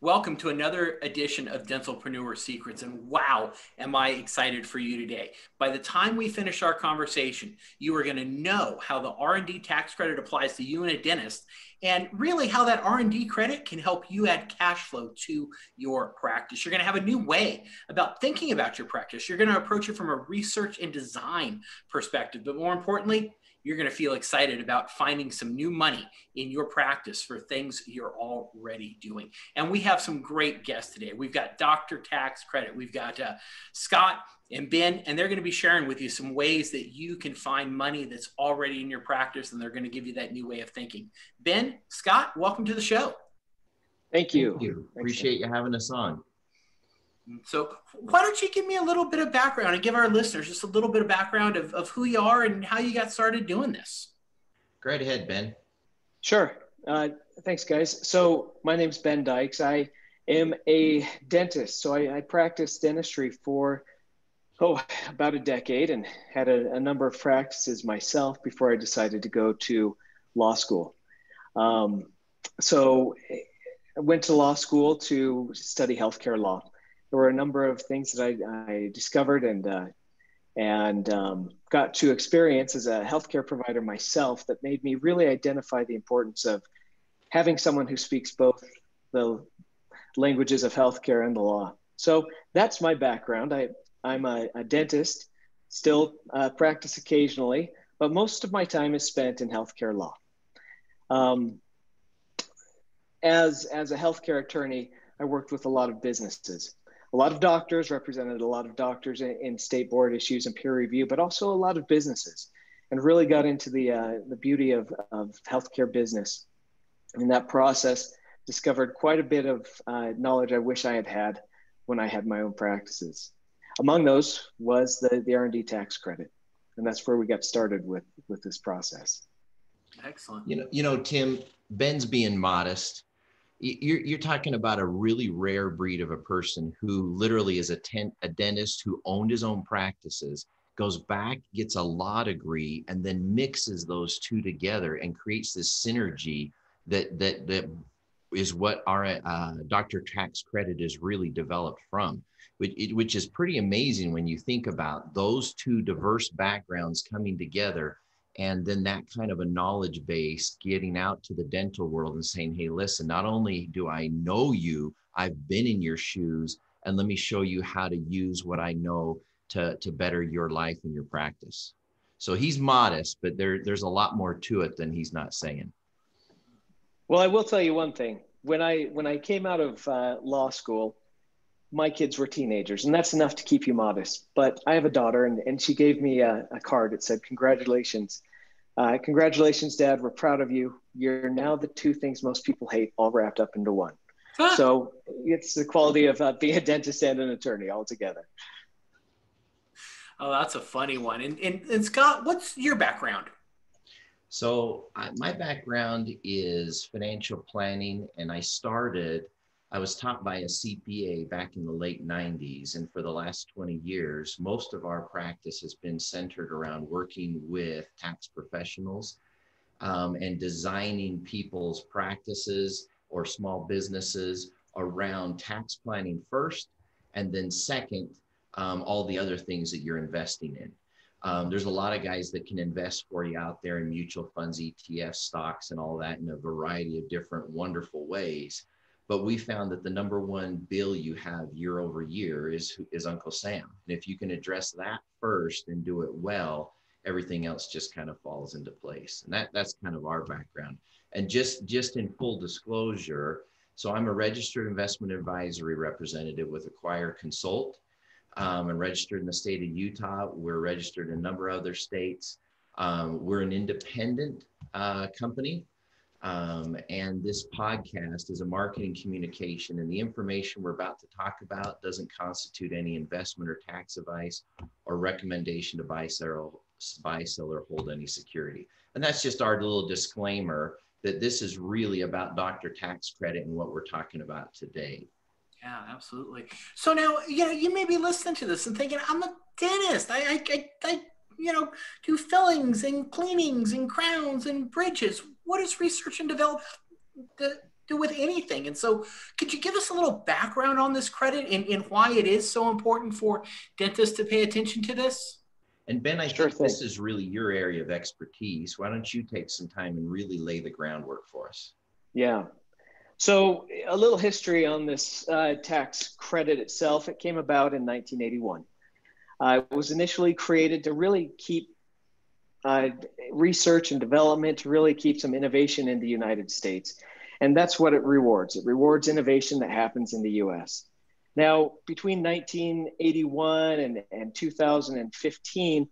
Welcome to another edition of Dentalpreneur Secrets, and wow, am I excited for you today. By the time we finish our conversation, you are going to know how the R&D tax credit applies to you and a dentist, and really how that R&D credit can help you add cash flow to your practice. You're going to have a new way about thinking about your practice. You're going to approach it from a research and design perspective, but more importantly, you're going to feel excited about finding some new money in your practice for things you're already doing. And we have some great guests today. We've got Dr. Tax Credit. We've got Scott and Ben, and they're going to be sharing with you some ways that you can find money that's already in your practice, and they're going to give you that new way of thinking. Ben, Scott, welcome to the show. Thank you. Thank you. Appreciate you having us on. So why don't you give me a little bit of background and give our listeners just a little bit of background of who you are and how you got started doing this. Go right ahead, Ben. Sure. Thanks, guys. So my name's Ben Dyches. I am a dentist. So I practiced dentistry for about a decade and had a number of practices myself before I decided to go to law school. So I went to law school to study healthcare law. There were a number of things that I discovered and got to experience as a healthcare provider myself that made me really identify the importance of having someone who speaks both the languages of healthcare and the law. So that's my background. I'm a dentist, still practice occasionally, but most of my time is spent in healthcare law. As a healthcare attorney, I worked with a lot of businesses. A lot of doctors, represented a lot of doctors in state board issues and peer review, but also a lot of businesses, and really got into the beauty of healthcare business. In that process, discovered quite a bit of knowledge I wish I had had when I had my own practices. Among those was the R&D tax credit, and that's where we got started with this process. Excellent. You know, Tim, Ben's being modest. You're talking about a really rare breed of a person who literally is a dentist who owned his own practices, goes back, gets a law degree, and then mixes those two together and creates this synergy that is what our Dr. Tax Credit is really developed from, which is pretty amazing when you think about those two diverse backgrounds coming together, and then that kind of a knowledge base getting out to the dental world and saying, hey, listen, not only do I know you, I've been in your shoes, and let me show you how to use what I know to better your life and your practice. So he's modest, but there's a lot more to it than he's not saying. Well, I will tell you one thing. When I came out of law school, my kids were teenagers, and that's enough to keep you modest. But I have a daughter, and she gave me a card that said, congratulations. Congratulations, Dad. We're proud of you. You're now the two things most people hate all wrapped up into one. So it's the quality of being a dentist and an attorney all together. Oh, that's a funny one. And Scott, what's your background? So my background is financial planning, and I was taught by a CPA back in the late 90s, and for the last 20 years, most of our practice has been centered around working with tax professionals and designing people's practices or small businesses around tax planning first, and then second, all the other things that you're investing in. There's a lot of guys that can invest for you out there in mutual funds, ETFs, stocks, and all that in a variety of different wonderful ways. But we found that the number one bill you have year over year is Uncle Sam. And if you can address that first and do it well, everything else just kind of falls into place. And that's kind of our background. And just in full disclosure, so I'm a registered investment advisory representative with Acquire Consult. I'm registered in the state of Utah. We're registered in a number of other states. We're an independent company. And this podcast is a marketing communication, and the information we're about to talk about doesn't constitute any investment or tax advice or recommendation to buy, sell, or hold any security. And that's just our little disclaimer that this is really about Dr. Tax Credit and what we're talking about today. Yeah, absolutely. So now, you may be listening to this and thinking, I'm a dentist. I do fillings and cleanings and crowns and bridges. What is research and develop, the do with anything. And so could you give us a little background on this credit and why it is so important for dentists to pay attention to this? And Ben, I think this is really your area of expertise. Why don't you take some time and really lay the groundwork for us? Yeah. So a little history on this tax credit itself. It came about in 1981. It was initially created to really keep research and development, to really keep some innovation in the United States. And that's what it rewards. It rewards innovation that happens in the US. Now, between 1981 and 2015,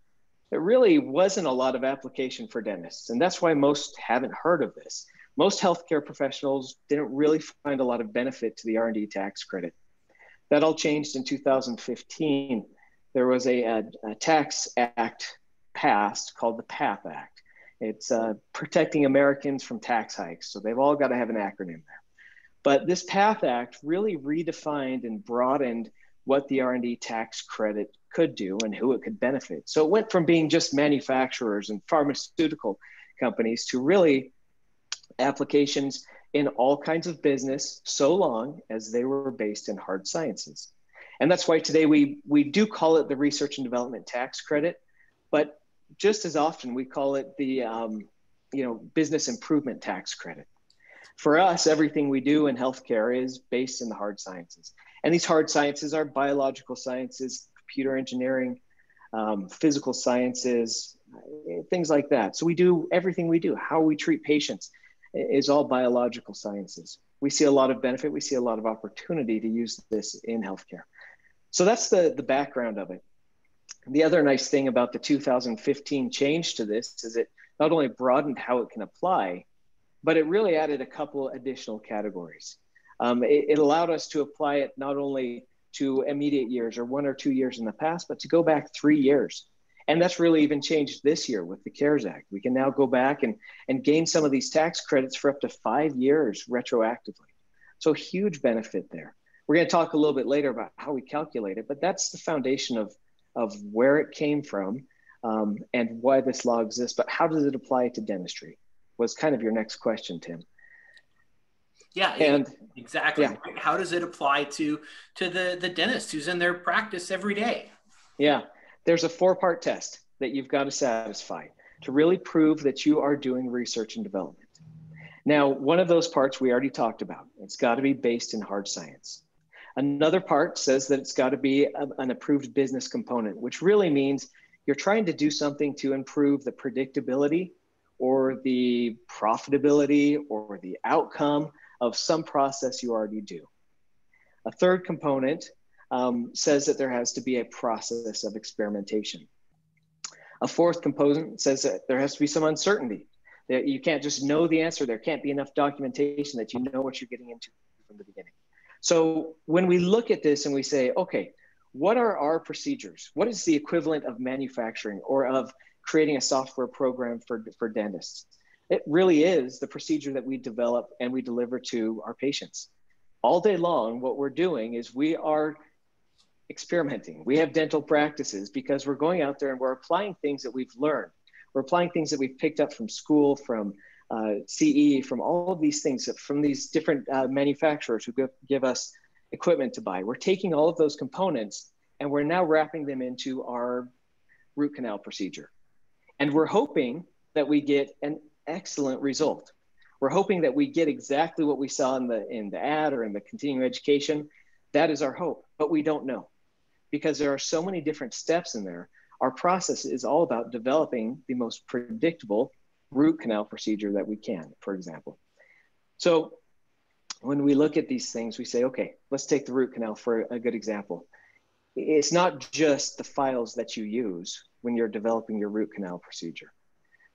there really wasn't a lot of application for dentists. And that's why most haven't heard of this. Most healthcare professionals didn't really find a lot of benefit to the R&D tax credit. That all changed in 2015. There was a tax act passed called the PATH Act. It's protecting Americans from tax hikes. So they've all got to have an acronym there. But this PATH Act really redefined and broadened what the R&D tax credit could do and who it could benefit. So it went from being just manufacturers and pharmaceutical companies to really applications in all kinds of business, so long as they were based in hard sciences. And that's why today we do call it the Research and Development Tax Credit, but just as often we call it the Business Improvement Tax Credit. For us, everything we do in healthcare is based in the hard sciences. And these hard sciences are biological sciences, computer engineering, physical sciences, things like that. So we do everything we do, how we treat patients is all biological sciences. We see a lot of benefit. We see a lot of opportunity to use this in healthcare. So that's the background of it. The other nice thing about the 2015 change to this is it not only broadened how it can apply, but it really added a couple additional categories. It allowed us to apply it not only to immediate years or 1 or 2 years in the past, but to go back 3 years. And that's really even changed this year with the CARES Act. We can now go back and gain some of these tax credits for up to 5 years retroactively. So huge benefit there. We're going to talk a little bit later about how we calculate it, but that's the foundation of where it came from and why this law exists. But how does it apply to dentistry was kind of your next question, Tim. Yeah, and, exactly. Yeah. Right. How does it apply to the dentist who's in their practice every day? Yeah, there's a 4-part test that you've got to satisfy to really prove that you are doing research and development. Now, one of those parts we already talked about. It's got to be based in hard science. Another part says that it's got to be an approved business component, which really means you're trying to do something to improve the predictability or the profitability or the outcome of some process you already do. A third component says that there has to be a process of experimentation. A fourth component says that there has to be some uncertainty, that you can't just know the answer. There can't be enough documentation that you know what you're getting into from the beginning. So when we look at this and we say, okay, what are our procedures? What is the equivalent of manufacturing or of creating a software program for dentists? It really is the procedure that we develop and we deliver to our patients. All day long, what we're doing is we are experimenting. We have dental practices because we're going out there and we're applying things that we've learned. We're applying things that we've picked up from school, from CE, from all of these things, from these different manufacturers who give us equipment to buy. We're taking all of those components and we're now wrapping them into our root canal procedure. And we're hoping that we get an excellent result. We're hoping that we get exactly what we saw in the ad or in the continuing education. That is our hope, but we don't know because there are so many different steps in there. Our process is all about developing the most predictable root canal procedure that we can, for example. So when we look at these things, we say, okay, let's take the root canal for a good example. It's not just the files that you use when you're developing your root canal procedure.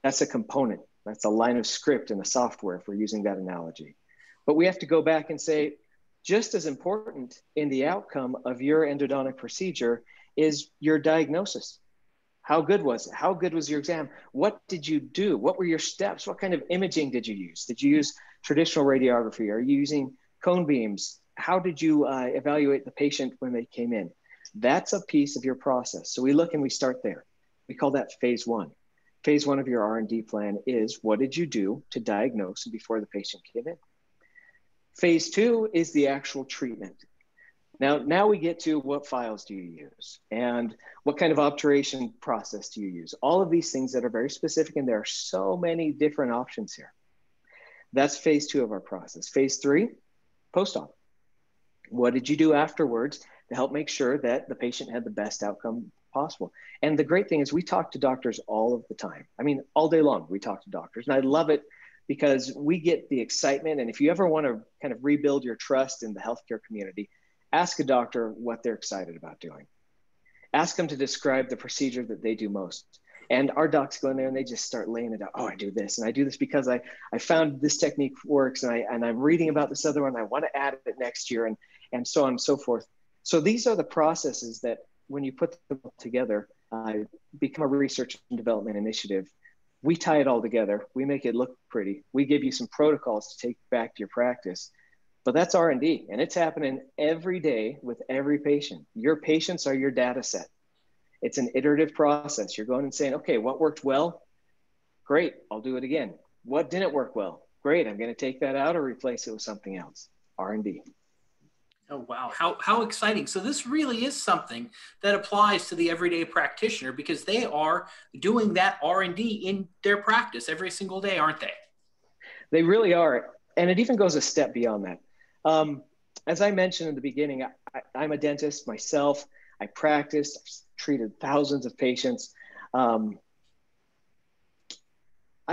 That's a component. That's a line of script in the software if we're using that analogy. But we have to go back and say, just as important in the outcome of your endodontic procedure is your diagnosis. How good was it? How good was your exam? What did you do? What were your steps? What kind of imaging did you use? Did you use traditional radiography? Are you using cone beams? How did you evaluate the patient when they came in? That's a piece of your process. So we look and we start there. We call that phase one. Phase one of your R&D plan is what did you do to diagnose before the patient came in? Phase two is the actual treatment. Now we get to what files do you use and what kind of obturation process do you use? All of these things that are very specific, and there are so many different options here. That's phase two of our process. Phase three, post-op. What did you do afterwards to help make sure that the patient had the best outcome possible? And the great thing is we talk to doctors all of the time. I mean, all day long we talk to doctors, and I love it because we get the excitement. And if you ever want to kind of rebuild your trust in the healthcare community, ask a doctor what they're excited about doing. Ask them to describe the procedure that they do most. And our docs go in there and they just start laying it out. Oh, I do this, and I do this because I found this technique works, and I'm reading about this other one. I want to add it next year, and so on and so forth. So these are the processes that, when you put them together, become a research and development initiative. We tie it all together. We make it look pretty. We give you some protocols to take back to your practice. But that's R&D, and it's happening every day with every patient. Your patients are your data set. It's an iterative process. You're going and saying, okay, what worked well? Great, I'll do it again. What didn't work well? Great, I'm gonna take that out or replace it with something else. R&D. Oh, wow, how exciting. So this really is something that applies to the everyday practitioner, because they are doing that R&D in their practice every single day, aren't they? They really are, and it even goes a step beyond that. As I mentioned in the beginning, I'm a dentist myself. I practiced, I've treated thousands of patients. I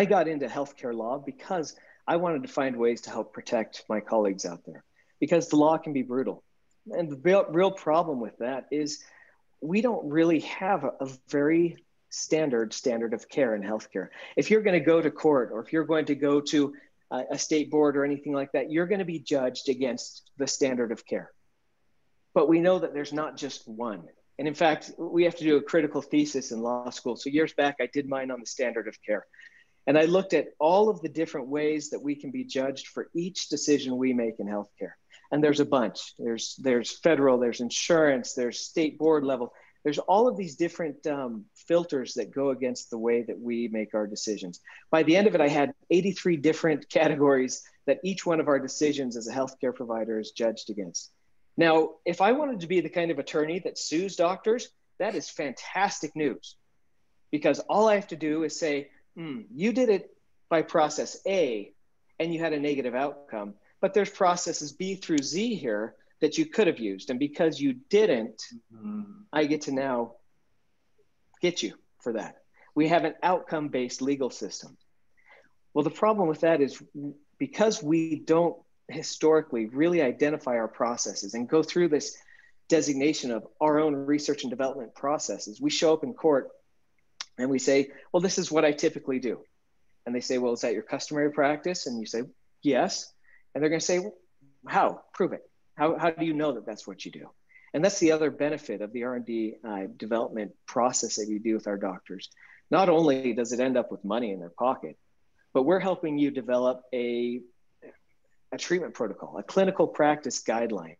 got into healthcare law because I wanted to find ways to help protect my colleagues out there, because the law can be brutal. And the real problem with that is we don't really have a very standard of care in healthcare. If you're going to go to court, or if you're going to go to a state board or anything like that, you're going to be judged against the standard of care. But we know that there's not just one. And in fact, we have to do a critical thesis in law school. So years back, I did mine on the standard of care. And I looked at all of the different ways that we can be judged for each decision we make in healthcare. And there's a bunch. There's federal, there's insurance, there's state board level. There's all of these different filters that go against the way that we make our decisions. By the end of it, I had 83 different categories that each one of our decisions as a healthcare provider is judged against. Now, if I wanted to be the kind of attorney that sues doctors, that is fantastic news, because all I have to do is say, you did it by process A and you had a negative outcome, but there's processes B through Z here that you could have used. And because you didn't, I get to now get you for that. We have an outcome-based legal system. Well, the problem with that is because we don't historically really identify our processes and go through this designation of our own research and development processes, we show up in court and we say, well, this is what I typically do. And they say, well, is that your customary practice? And you say, yes. And they're going to say, well, how? Prove it. How do you know that that's what you do? And that's the other benefit of the R&D development process that we do with our doctors. Not only does it end up with money in their pocket, but we're helping you develop a treatment protocol, a clinical practice guideline,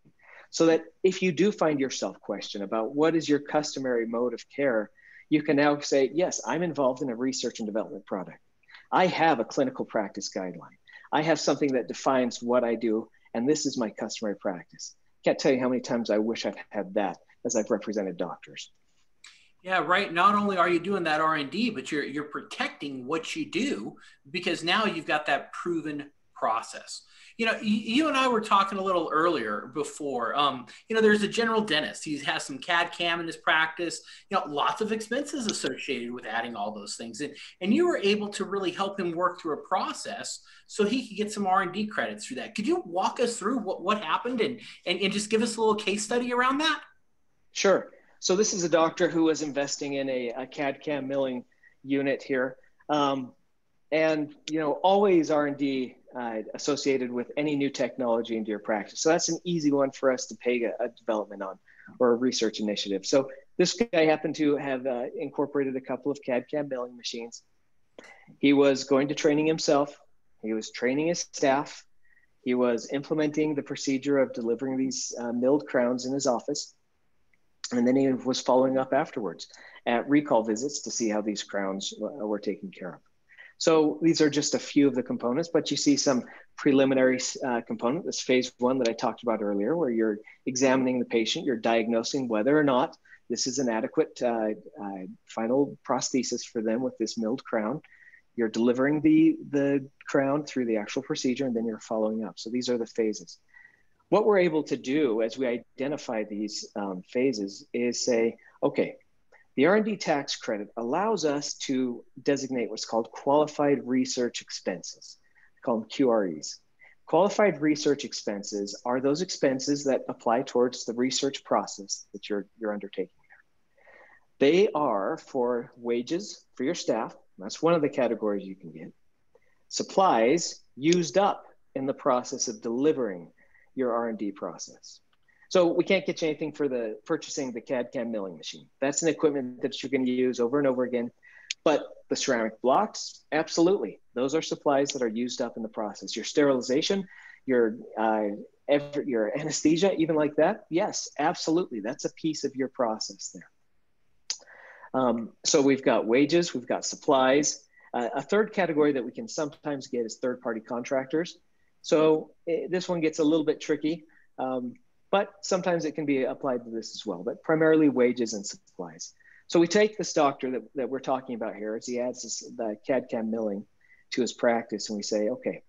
so that if you do find yourself questioned about what is your customary mode of care, you can now say, yes, I'm involved in a research and development product. I have a clinical practice guideline. I have something that defines what I do, and this is my customary practice. Can't tell you how many times I wish I've had that as I've represented doctors. Yeah, right. Not only are you doing that R&D, but you're protecting what you do, because now you've got that proven process. You know, you and I were talking a little earlier before, you know, there's a general dentist. He has some CAD CAM in his practice, you know, lots of expenses associated with adding all those things. And you were able to really help him work through a process so he could get some R&D credits through that. Could you walk us through what happened and just give us a little case study around that? Sure. So this is a doctor who was investing in a CAD CAM milling unit here. And, you know, always R&D associated with any new technology into your practice. So that's an easy one for us to pay a development on, or a research initiative. So this guy happened to have incorporated a couple of CAD CAM milling machines. He was going to training himself. He was training his staff. He was implementing the procedure of delivering these milled crowns in his office. And then he was following up afterwards at recall visits to see how these crowns were taken care of. So these are just a few of the components, but you see some preliminary component, this phase one that I talked about earlier, where you're examining the patient, you're diagnosing whether or not this is an adequate final prosthesis for them with this milled crown. You're delivering the crown through the actual procedure, and then you're following up. So these are the phases. What we're able to do as we identify these phases is say, okay, the R&D tax credit allows us to designate what's called qualified research expenses. I call them QREs. Qualified research expenses are those expenses that apply towards the research process that you're undertaking. They are for wages for your staff. That's one of the categories you can get. Supplies used up in the process of delivering your R&D process. So we can't get you anything for the purchasing the CAD CAM milling machine. That's an equipment that you're going to use over and over again. But the ceramic blocks, absolutely. Those are supplies that are used up in the process. Your sterilization, your anesthesia, even like that. Yes, absolutely. That's a piece of your process there. So we've got wages, we've got supplies. A third category that we can sometimes get is third-party contractors. So this one gets a little bit tricky, but sometimes it can be applied to this as well, but primarily wages and supplies. So we take this doctor that we're talking about here as he adds this, the CAD-CAM milling to his practice, and we say, okay,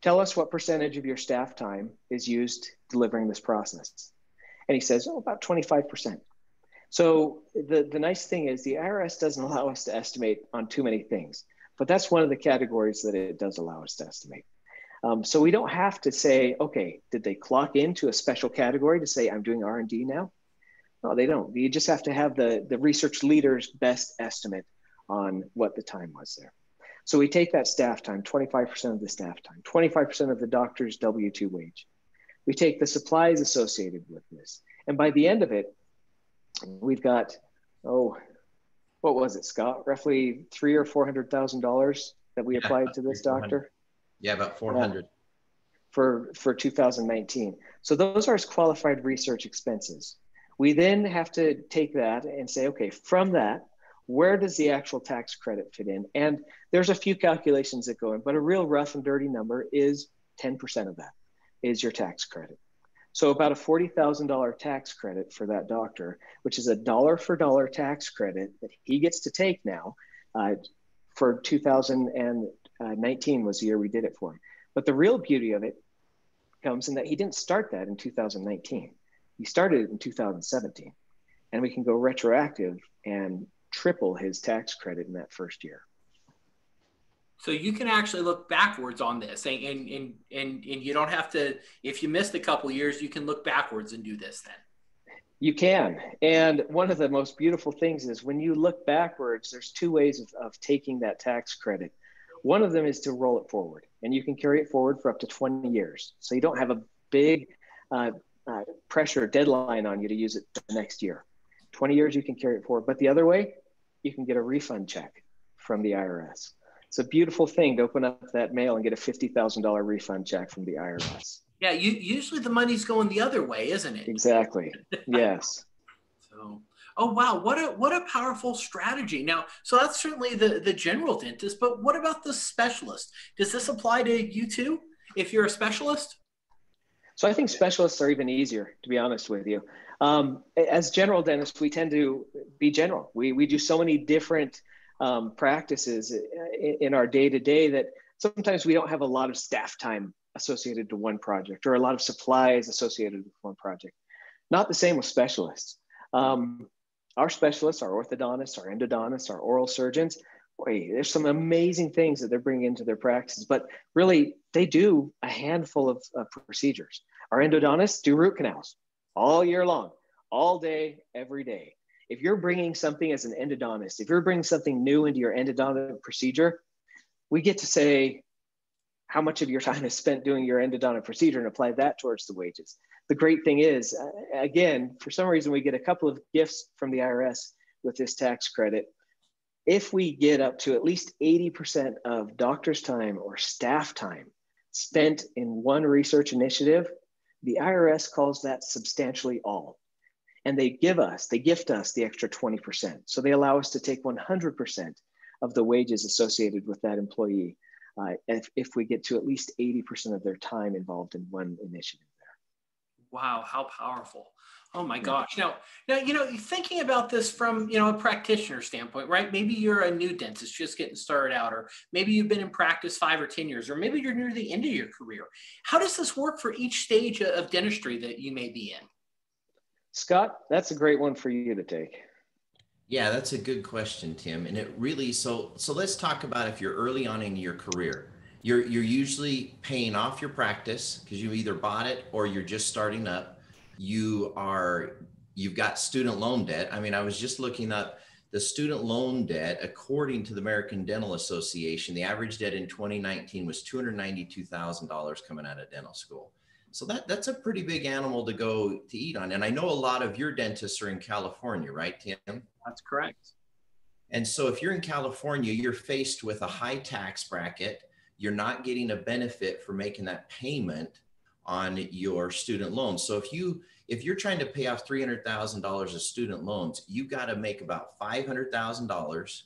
tell us what percentage of your staff time is used delivering this process. And he says, oh, about 25%. So the nice thing is the IRS doesn't allow us to estimate on too many things, but that's one of the categories that it does allow us to estimate. So we don't have to say, okay, did they clock into a special category to say I'm doing R&D now? No, they don't. You just have to have the research leader's best estimate on what the time was there. So we take that staff time, 25% of the staff time, 25% of the doctor's W-2 wage. We take the supplies associated with this. And by the end of it, we've got, oh, what was it, Scott? Roughly $300,000 or $400,000 that we applied to this doctor. Yeah, about 400 for 2019. So those are his qualified research expenses. We then have to take that and say, okay, from that, where does the actual tax credit fit in? And there's a few calculations that go in, but a real rough and dirty number is 10% of that is your tax credit. So about a $40,000 tax credit for that doctor, which is a dollar-for-dollar tax credit that he gets to take now. For 2019 was the year we did it for him. But the real beauty of it comes in that he didn't start that in 2019. He started it in 2017. And we can go retroactive and triple his tax credit in that first year. So you can actually look backwards on this and you don't have to, if you missed a couple of years, you can look backwards and do this then. You can. And one of the most beautiful things is when you look backwards, there's two ways of taking that tax credit. One of them is to roll it forward, and you can carry it forward for up to 20 years. So you don't have a big pressure deadline on you to use it the next year. 20 years, you can carry it forward. But the other way, you can get a refund check from the IRS. It's a beautiful thing to open up that mail and get a $50,000 refund check from the IRS. Yeah, usually the money's going the other way, isn't it? Exactly. Yes. So, oh wow, what a powerful strategy. Now, so that's certainly the general dentist, but what about the specialist? Does this apply to you too, if you're a specialist? So I think specialists are even easier, to be honest with you. As general dentists, we tend to be general. We do so many different practices in our day-to-day that sometimes we don't have a lot of staff time associated to one project or a lot of supplies associated with one project. Not the same with specialists. Our specialists, our orthodontists, our endodontists, our oral surgeons, boy, there's some amazing things that they're bringing into their practices, but really they do a handful of procedures. Our endodontists do root canals all year long, all day, every day. If you're bringing something as an endodontist, if you're bringing something new into your endodontic procedure, we get to say how much of your time is spent doing your endodontic procedure and apply that towards the wages. The great thing is, again, for some reason, we get a couple of gifts from the IRS with this tax credit. If we get up to at least 80% of doctor's time or staff time spent in one research initiative, the IRS calls that substantially all. And they gift us the extra 20%. So they allow us to take 100% of the wages associated with that employee if we get to at least 80% of their time involved in one initiative there. Wow, how powerful. Oh my gosh. Now, you know, thinking about this from, you know, a practitioner standpoint, right? Maybe you're a new dentist just getting started out, or maybe you've been in practice 5 or 10 years, or maybe you're near the end of your career. How does this work for each stage of dentistry that you may be in? Scott, that's a great one for you to take. Yeah, that's a good question, Tim. And it really, so let's talk about if you're early on in your career. You're usually paying off your practice because you either bought it or you're just starting up. You've got student loan debt. I mean, I was just looking up the student loan debt. According to the American Dental Association, the average debt in 2019 was $292,000 coming out of dental school. So that's a pretty big animal to go to eat on. And I know a lot of your dentists are in California, right, Tim? That's correct. And so if you're in California, you're faced with a high tax bracket. You're not getting a benefit for making that payment on your student loan. So if you're trying to pay off $300,000 of student loans, you've got to make about $500,000.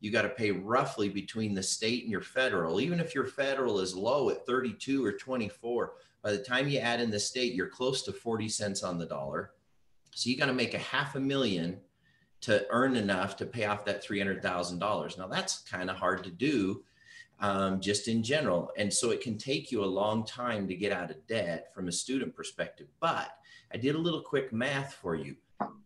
You got to pay roughly between the state and your federal. Even if your federal is low at 32 or 24, by the time you add in the state, you're close to 40 cents on the dollar. So you got to make $500,000 to earn enough to pay off that $300,000. Now that's kind of hard to do. Just in general. And so it can take you a long time to get out of debt from a student perspective. But I did a little quick math for you.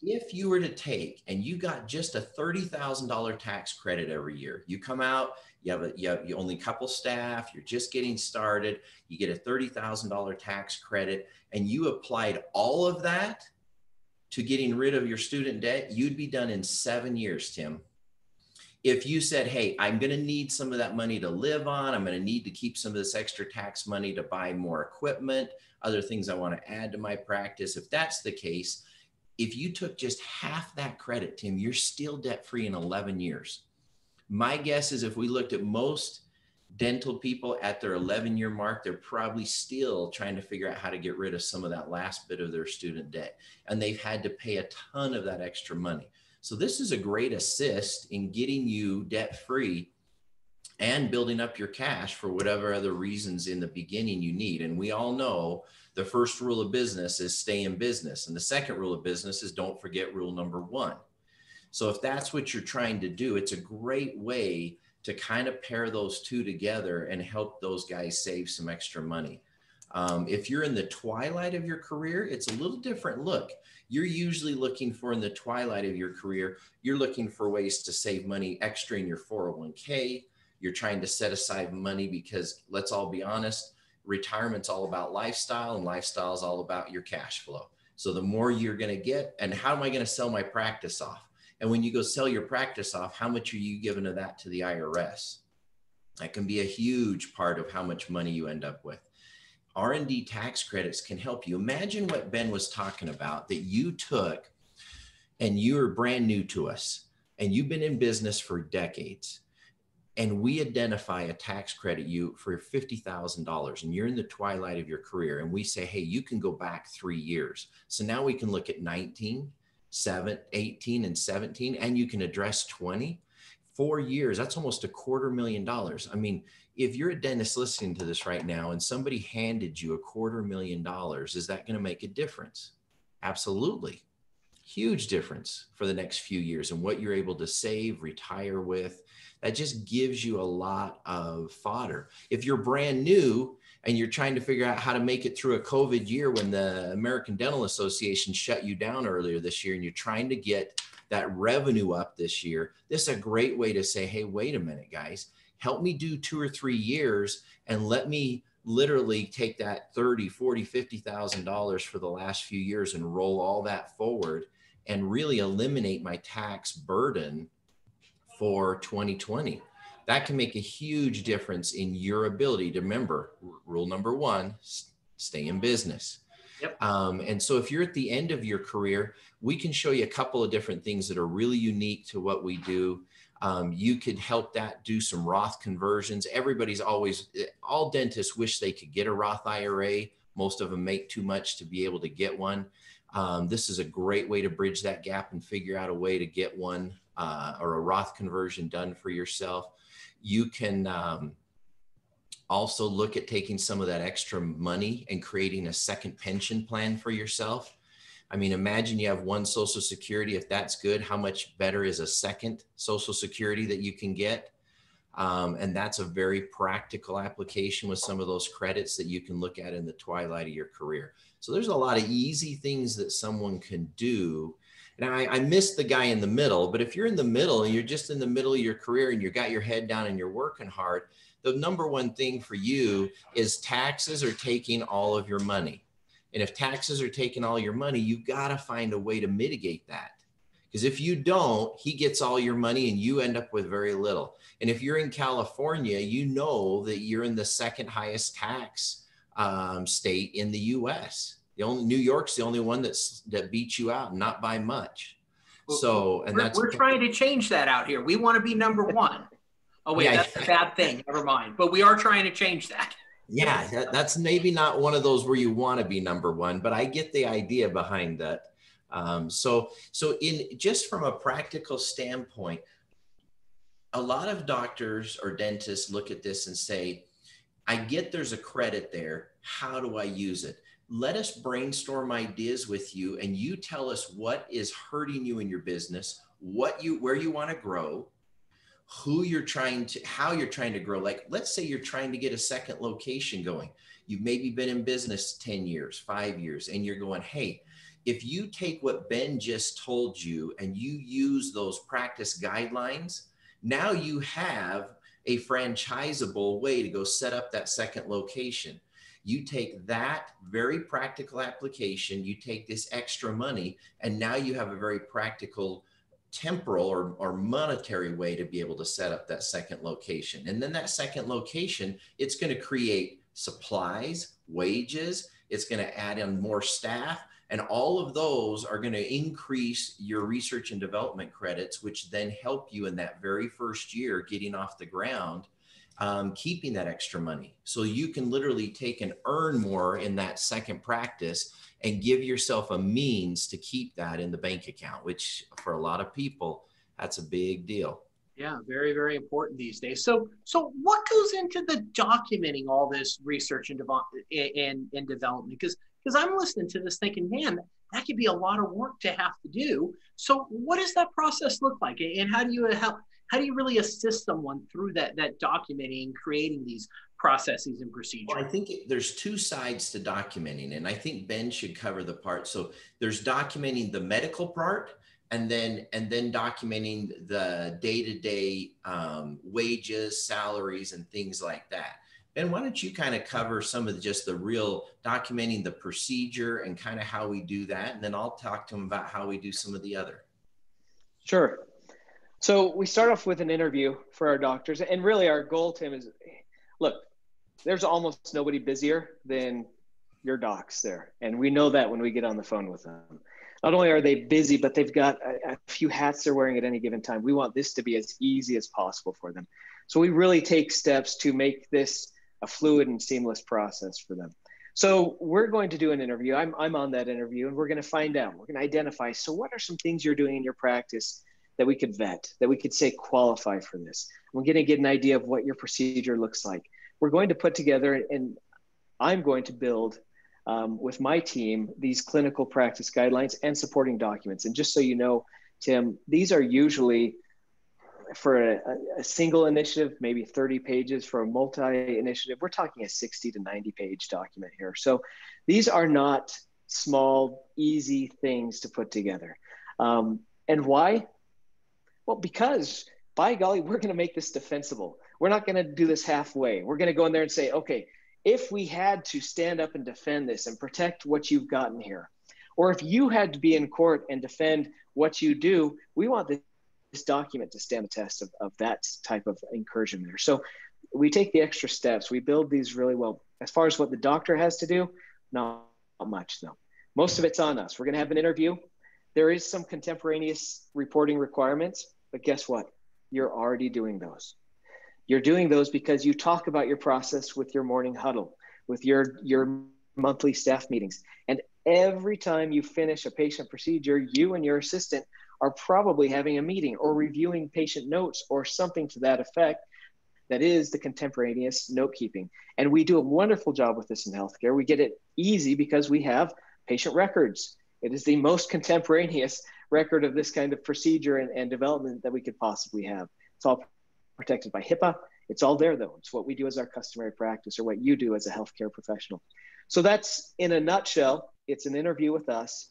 If you were to take and you got just a $30,000 tax credit every year, you come out, you have only a couple staff, you're just getting started, you get a $30,000 tax credit, and you applied all of that to getting rid of your student debt, you'd be done in 7 years, Tim. If you said, hey, I'm going to need some of that money to live on, I'm going to need to keep some of this extra tax money to buy more equipment, other things I want to add to my practice. If that's the case, if you took just half that credit, Tim, you're still debt-free in 11 years. My guess is if we looked at most dental people at their 11-year mark, they're probably still trying to figure out how to get rid of some of that last bit of their student debt. And they've had to pay a ton of that extra money. So this is a great assist in getting you debt-free and building up your cash for whatever other reasons in the beginning you need. And we all know the first rule of business is stay in business. And the second rule of business is don't forget rule number one. So if that's what you're trying to do, it's a great way to kind of pair those two together and help those guys save some extra money. If you're in the twilight of your career, it's a little different look. You're usually looking for in the twilight of your career, you're looking for ways to save money extra in your 401k. You're trying to set aside money because let's all be honest, retirement's all about lifestyle and lifestyle's all about your cash flow. So the more you're going to get, and how am I going to sell my practice off? And when you go sell your practice off, how much are you giving of that to the IRS? That can be a huge part of how much money you end up with. R&D tax credits can help you. Imagine what Ben was talking about, that you took and you're brand new to us and you've been in business for decades and we identify a tax credit you for $50,000 and you're in the twilight of your career and we say, hey, you can go back 3 years. So now we can look at 19, 18 and 17 and you can address 20. 4 years, that's almost $250,000. I mean, if you're a dentist listening to this right now and somebody handed you $250,000, is that going to make a difference? Absolutely. Huge difference for the next few years and what you're able to save, retire with. That just gives you a lot of fodder. If you're brand new and you're trying to figure out how to make it through a COVID year when the American Dental Association shut you down earlier this year and you're trying to get that revenue up this year, this is a great way to say, hey, wait a minute, guys. Help me do 2 or 3 years and let me literally take that $30,000, $40,000, $50,000 for the last few years and roll all that forward and really eliminate my tax burden for 2020. That can make a huge difference in your ability to remember rule number one, stay in business. Yep. And so if you're at the end of your career, we can show you a couple of different things that are really unique to what we do. You could help that do some Roth conversions. Everybody's always, all dentists wish they could get a Roth IRA. Most of them make too much to be able to get one. This is a great way to bridge that gap and figure out a way to get one or a Roth conversion done for yourself. You can also look at taking some of that extra money and creating a second pension plan for yourself. I mean, imagine you have one Social Security. If that's good, how much better is a second Social Security that you can get? And that's a very practical application with some of those credits that you can look at in the twilight of your career. So there's a lot of easy things that someone can do. And I missed the guy in the middle, but if you're in the middle and you're just in the middle of your career and you got your head down and you're working hard, the number one thing for you is taxes are taking all of your money. And if taxes are taking all your money, you got to find a way to mitigate that. Because if you don't, he gets all your money and you end up with very little. And if you're in California, you know that you're in the second highest tax state in the U.S. The only New York's the only one that beats you out, not by much. So, and we're trying to change that out here. We want to be number one. Oh wait, yeah, that's a bad thing. Never mind. But we are trying to change that. Yeah, that's maybe not one of those where you want to be number one, but I get the idea behind that. So in just from a practical standpoint, a lot of doctors or dentists look at this and say, I get there's a credit there. How do I use it? Let us brainstorm ideas with you, and you tell us what is hurting you in your business, where you want to grow, how you're trying to grow. Like, let's say you're trying to get a second location going. You've maybe been in business 10 years, 5 years, and you're going, hey, if you take what Ben just told you and you use those practice guidelines, now you have a franchisable way to go set up that second location. You take that very practical application, you take this extra money, and now you have a very practical temporal or monetary way to be able to set up that second location. And then that second location, it's going to create supplies, wages, it's going to add in more staff, and all of those are going to increase your research and development credits, which then help you in that very first year getting off the ground. Keeping that extra money. So you can literally take and earn more in that second practice and give yourself a means to keep that in the bank account, which for a lot of people, that's a big deal. Yeah, very, very important these days. So what goes into the documenting all this research and development? Because I'm listening to this thinking, man, that could be a lot of work to have to do. So what does that process look like? And how do you help? How do you really assist someone through that documenting and creating these processes and procedures? Well, I think there's two sides to documenting, and I think Ben should cover the part. So there's documenting the medical part, and then documenting the day-to-day wages, salaries, and things like that. Ben, why don't you kind of cover some of the real documenting the procedure and kind of how we do that, and then I'll talk to him about how we do some of the other. Sure. So we start off with an interview for our doctors, and really our goal, Tim, is look, there's almost nobody busier than your docs there. And we know that when we get on the phone with them. Not only are they busy, but they've got a few hats they're wearing at any given time. We want this to be as easy as possible for them. So we really take steps to make this a fluid and seamless process for them. So we're going to do an interview. I'm on that interview, and we're going to find out. We're going to identify, so what are some things you're doing in your practice that we could vet, that we could say qualify for this. We're gonna get an idea of what your procedure looks like. We're going to put together, and I'm going to build with my team, these clinical practice guidelines and supporting documents. And just so you know, Tim, these are usually for a single initiative, maybe 30 pages. For a multi-initiative, we're talking a 60 to 90 page document here. So these are not small, easy things to put together. And why? Well, because by golly, we're going to make this defensible. We're not going to do this halfway. We're going to go in there and say, okay, if we had to stand up and defend this and protect what you've gotten here, or if you had to be in court and defend what you do, we want this document to stand the test of that type of incursion there. So we take the extra steps. We build these really well. As far as what the doctor has to do, not much though. Most of it's on us. We're going to have an interview. There is some contemporaneous reporting requirements. But guess what? You're already doing those. You're doing those because you talk about your process with your morning huddle, with your monthly staff meetings. And Every time you finish a patient procedure, you and your assistant are probably having a meeting or reviewing patient notes or something to that effect. That is the contemporaneous note keeping. And we do a wonderful job with this in healthcare. We get it easy because we have patient records. It is the most contemporaneous record of this kind of procedure and development that we could possibly have. It's all protected by HIPAA. It's all there though. It's what we do as our customary practice, or what you do as a healthcare professional. So that's, in a nutshell, it's an interview with us.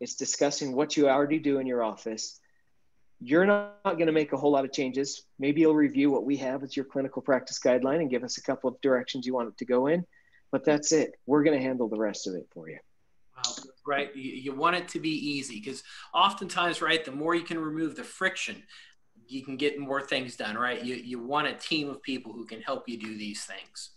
It's discussing what you already do in your office. You're not going to make a whole lot of changes. Maybe you'll review what we have as your clinical practice guideline and give us a couple of directions you want it to go in, but that's it. We're going to handle the rest of it for you. Wow, right. You want it to be easy, because oftentimes, right, the more you can remove the friction, you can get more things done, right? You want a team of people who can help you do these things.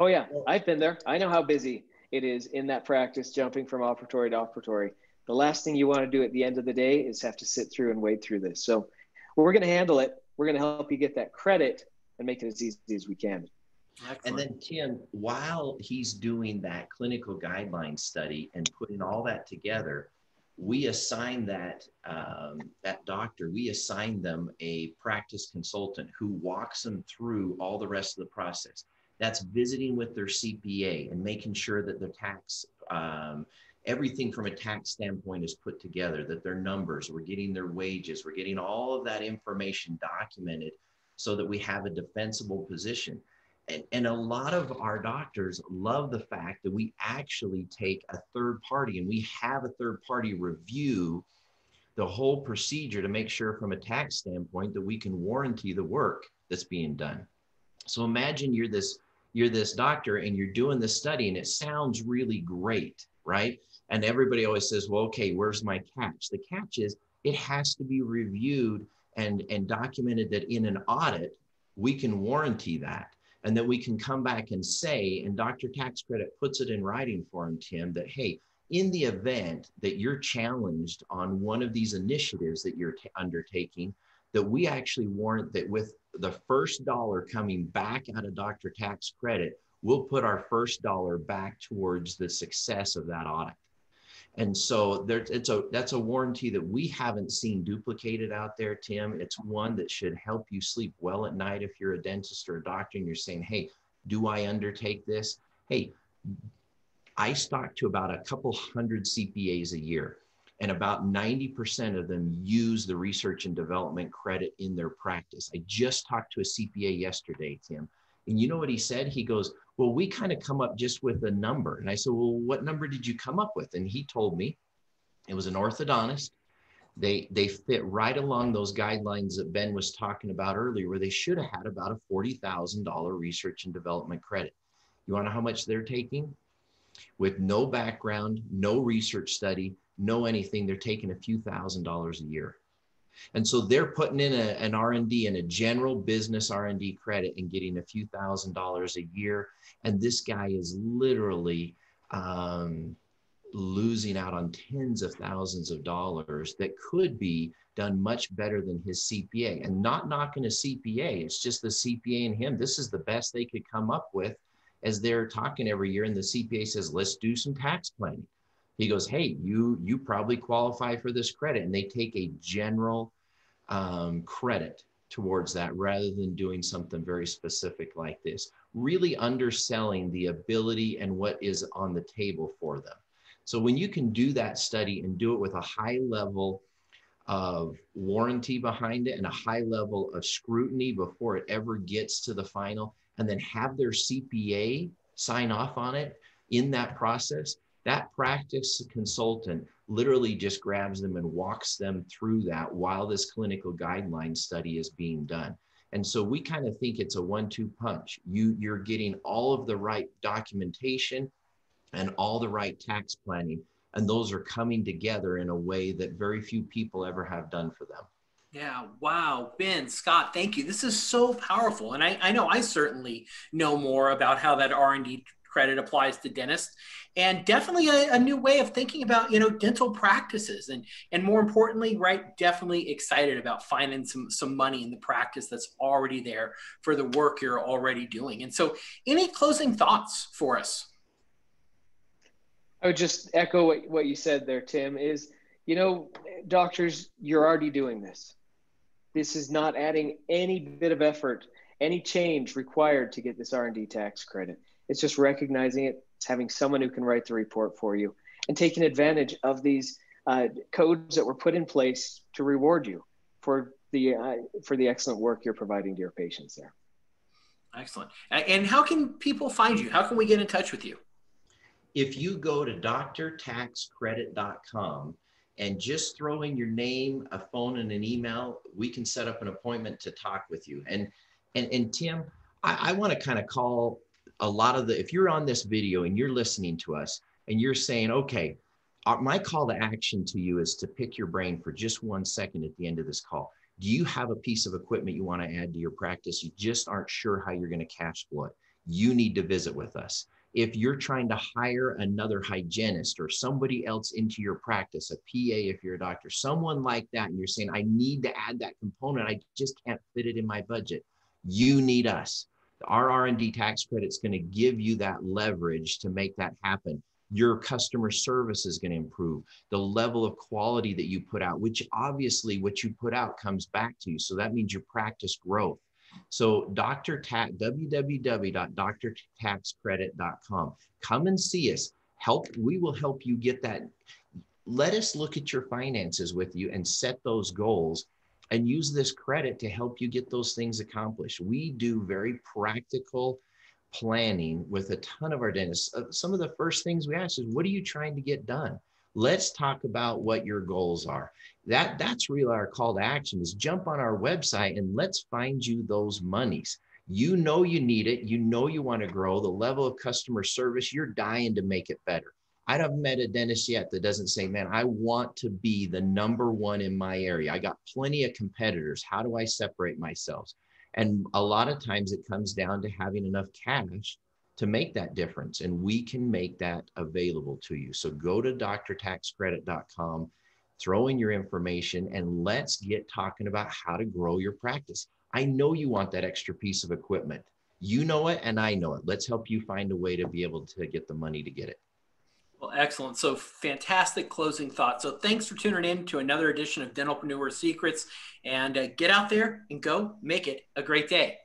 Oh yeah, I've been there. I know how busy it is in that practice, jumping from operatory to operatory. The last thing you want to do at the end of the day is have to sit through and wade through this. So we're going to handle it. We're going to help you get that credit and make it as easy as we can. Excellent. And then Tim, while he's doing that clinical guideline study and putting all that together, we assign that, that doctor, we assign them a practice consultant who walks them through all the rest of the process. That's visiting with their CPA and making sure that their tax, everything from a tax standpoint is put together, that their numbers, we're getting their wages, we're getting all of that information documented so that we have a defensible position. And a lot of our doctors love the fact that we actually take a third party, and we have a third party review the whole procedure to make sure from a tax standpoint that we can warranty the work that's being done. So imagine you're this doctor and you're doing this study, and it sounds really great, right? And everybody always says, well, okay, where's my catch? The catch is it has to be reviewed and documented that in an audit, we can warranty that. And that we can come back and say, and Dr. Tax Credit puts it in writing for him, Tim, that, hey, in the event that you're challenged on one of these initiatives that you're undertaking, that we actually warrant that with the first dollar coming back out of Dr. Tax Credit, we'll put our first dollar back towards the success of that audit. And so that's a warranty that we haven't seen duplicated out there, Tim. It's one that should help you sleep well at night if you're a dentist or a doctor and you're saying, hey, do I undertake this? Hey, I talk to about a couple hundred CPAs a year, and about 90% of them use the research and development credit in their practice. I just talked to a CPA yesterday, Tim, and you know what he said? He goes, well, we kind of come up just with a number. And I said, well, what number did you come up with? And he told me it was an orthodontist. They fit right along those guidelines that Ben was talking about earlier, where they should have had about a $40,000 research and development credit. You want to know how much they're taking? With no background, no research study, no anything, they're taking a few $1,000s a year. And so they're putting in an R&D and a general business R&D credit and getting a few $1,000s a year. And this guy is literally losing out on tens of thousands of dollars that could be done much better than his CPA. And not knocking a CPA, it's just the CPA and him. This is the best they could come up with as they're talking every year. And the CPA says, let's do some tax planning. He goes, hey, you probably qualify for this credit. And they take a general credit towards that rather than doing something very specific like this, really underselling the ability and what is on the table for them. So when you can do that study and do it with a high level of warranty behind it and a high level of scrutiny before it ever gets to the final, and then have their CPA sign off on it in that process, that practice consultant literally just grabs them and walks them through that while this clinical guideline study is being done. And so we kind of think it's a one-two punch. You're getting all of the right documentation and all the right tax planning, and those are coming together in a way that very few people ever have done for them. Yeah. Wow. Ben, Scott, thank you. This is so powerful. And I know I certainly know more about how that R&D credit applies to dentists, and definitely a new way of thinking about, you know, dental practices, and more importantly, right, definitely excited about finding some money in the practice that's already there for the work you're already doing. And so any closing thoughts for us? I would just echo what you said there, Tim, is, you know, doctors, you're already doing this. This is not adding any bit of effort, any change required to get this R&D tax credit. It's just recognizing it, it's having someone who can write the report for you and taking advantage of these codes that were put in place to reward you for the excellent work you're providing to your patients there. Excellent. And how can people find you? How can we get in touch with you? If you go to drtaxcredit.com and just throw in your name, a phone, and an email, we can set up an appointment to talk with you. And Tim, I want to kind of call a lot of the, if you're on this video and you're listening to us and you're saying, okay, my call to action to you is to pick your brain for just 1 second at the end of this call. Do you have a piece of equipment you want to add to your practice? You just aren't sure how you're going to cash flow it. You need to visit with us. If you're trying to hire another hygienist or somebody else into your practice, a PA if you're a doctor, someone like that, and you're saying, I need to add that component, I just can't fit it in my budget. You need us. Our R&D tax credit is going to give you that leverage to make that happen. Your customer service is going to improve. The level of quality that you put out, which obviously what you put out comes back to you. So that means your practice growth. So www.drtaxcredit.com. Come and see us. Help. We will help you get that. Let us look at your finances with you and set those goals and use this credit to help you get those things accomplished. We do very practical planning with a ton of our dentists. Some of the first things we ask is, what are you trying to get done? Let's talk about what your goals are. That's really our call to action, is jump on our website and let's find you those monies. You know you need it. You know you want to grow. The level of customer service, you're dying to make it better. I haven't met a dentist yet that doesn't say, man, I want to be the number one in my area. I got plenty of competitors. How do I separate myself? And a lot of times it comes down to having enough cash to make that difference. And we can make that available to you. So go to drtaxcredit.com, throw in your information, and let's get talking about how to grow your practice. I know you want that extra piece of equipment. You know it, and I know it. Let's help you find a way to be able to get the money to get it. Well, excellent. So fantastic closing thought. So thanks for tuning in to another edition of Dentalpreneur Secrets, and get out there and go make it a great day.